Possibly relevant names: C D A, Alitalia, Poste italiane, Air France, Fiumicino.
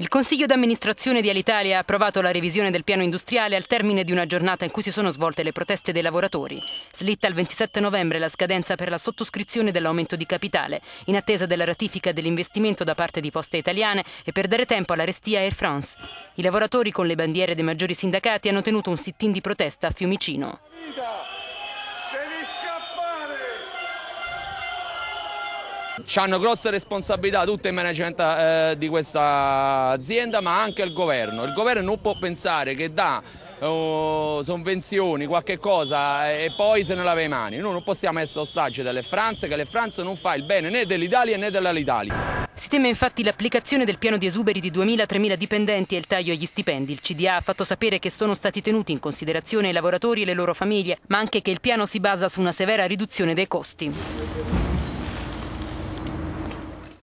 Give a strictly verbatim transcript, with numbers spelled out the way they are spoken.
Il Consiglio d'amministrazione di Alitalia ha approvato la revisione del piano industriale al termine di una giornata in cui si sono svolte le proteste dei lavoratori. Slitta al ventisette novembre la scadenza per la sottoscrizione dell'aumento di capitale, in attesa della ratifica dell'investimento da parte di Poste Italiane e per dare tempo alla restia Air France. I lavoratori con le bandiere dei maggiori sindacati hanno tenuto un sit-in di protesta a Fiumicino. C'hanno grosse responsabilità tutto il management eh, di questa azienda, ma anche il governo. Il governo non può pensare che dà uh, sovvenzioni, qualche cosa e poi se ne lava le mani. Noi non possiamo essere ostaggi delle France, che le France non fa il bene né dell'Italia né dell'Alitalia. Si teme infatti l'applicazione del piano di esuberi di duemila a tremila dipendenti e il taglio agli stipendi. Il C D A ha fatto sapere che sono stati tenuti in considerazione i lavoratori e le loro famiglie, ma anche che il piano si basa su una severa riduzione dei costi.